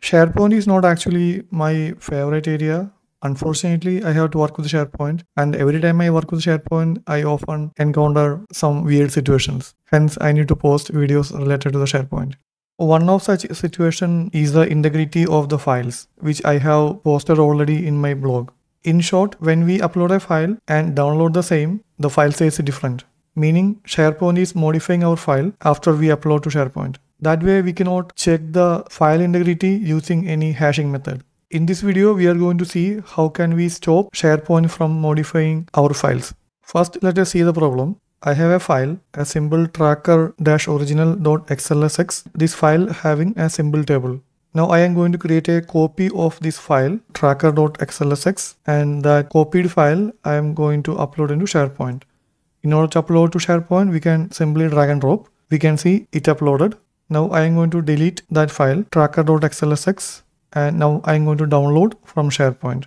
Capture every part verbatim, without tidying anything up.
SharePoint is not actually my favorite area. Unfortunately, I have to work with SharePoint, and every time I work with SharePoint, I often encounter some weird situations. Hence, I need to post videos related to the SharePoint. One of such situation is the integrity of the files, which I have posted already in my blog. In short, when we upload a file and download the same, the file size is different. Meaning, SharePoint is modifying our file after we upload to SharePoint. That way, we cannot check the file integrity using any hashing method. In this video, we are going to see how can we stop SharePoint from modifying our files. First, let us see the problem. I have a file, a simple tracker dash original dot x l s x, this file having a simple table. Now I am going to create a copy of this file, tracker dot x l s x, and that copied file I am going to upload into SharePoint. In order to upload to SharePoint, we can simply drag and drop. We can see it uploaded. Now I am going to delete that file, tracker dot x l s x. And now I'm going to download from SharePoint.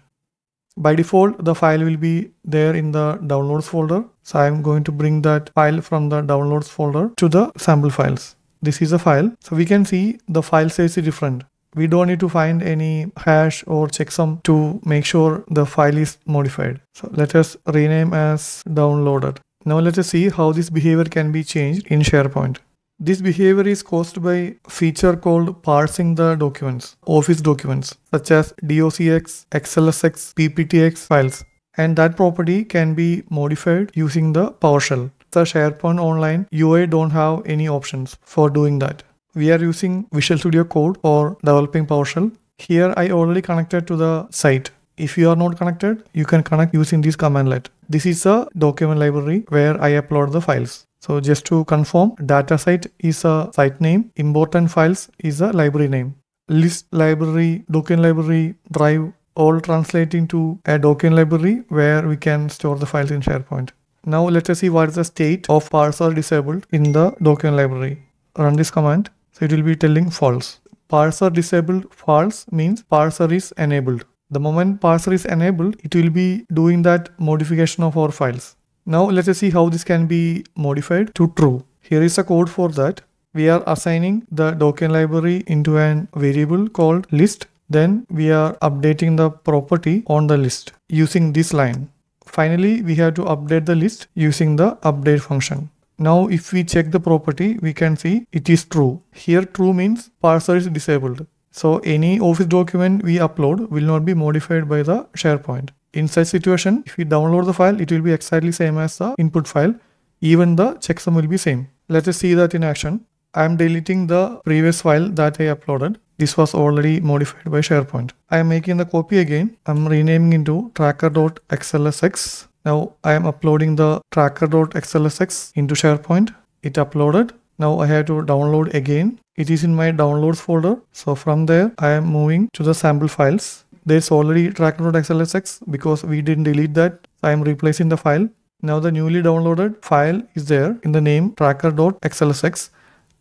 By default, the file will be there in the downloads folder. So I'm going to bring that file from the downloads folder to the sample files. This is a file. So we can see the file size is different. We don't need to find any hash or checksum to make sure the file is modified. So let us rename as downloaded. Now let us see how this behavior can be changed in SharePoint. This behavior is caused by a feature called parsing the documents, Office documents, such as docx, x l s x, p p t x files. And that property can be modified using the PowerShell. The SharePoint Online U A don't have any options for doing that. We are using Visual Studio Code for developing PowerShell. Here I already connected to the site. If you are not connected, you can connect using this commandlet. This is a document library where I upload the files. So just to confirm, datasite is a site name, important files is a library name. List library, document library, drive, all translating to a document library where we can store the files in SharePoint. Now let us see what is the state of parser disabled in the document library. Run this command, so it will be telling false. Parser disabled false means parser is enabled. The moment parser is enabled, it will be doing that modification of our files. Now let us see how this can be modified to true. Here is a code for that. We are assigning the document library into an variable called list. Then we are updating the property on the list using this line. Finally, we have to update the list using the update function. Now if we check the property, we can see it is true. Here true means parser is disabled. So any Office document we upload will not be modified by the SharePoint. In such situation, if we download the file, it will be exactly same as the input file. Even the checksum will be same. Let us see that in action. I am deleting the previous file that I uploaded. This was already modified by SharePoint. I am making the copy again. I am renaming into tracker dot x l s x. Now I am uploading the tracker dot x l s x into SharePoint. It uploaded. Now I have to download again. It is in my downloads folder. So from there, I am moving to the sample files. There's already tracker dot x l s x because we didn't delete that. I am replacing the file. Now the newly downloaded file is there in the name tracker dot x l s x.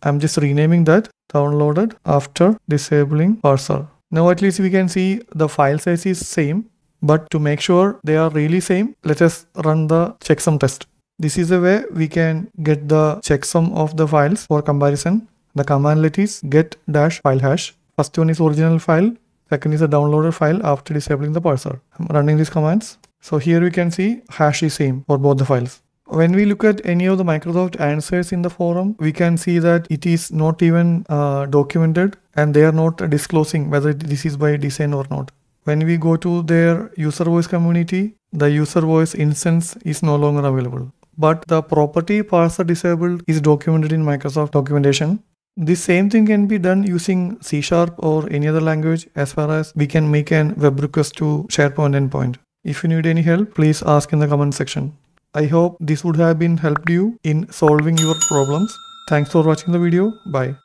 I'm just renaming that downloaded after disabling parser. Now at least we can see the file size is same, but to make sure they are really same, let us run the checksum test. This is the way we can get the checksum of the files for comparison. The commandlet is get dash file hash. First one is original file. Second is a downloaded file after disabling the parser. I'm running these commands. So here we can see hash is same for both the files. When we look at any of the Microsoft answers in the forum, we can see that it is not even uh, documented and they are not disclosing whether this is by design or not. When we go to their user voice community, the user voice instance is no longer available. But the property parser disabled is documented in Microsoft documentation. The same thing can be done using C sharp or any other language as far as we can make an web request to SharePoint endpoint. If you need any help, please ask in the comment section. I hope this would have been helped you in solving your problems. Thanks for watching the video. Bye.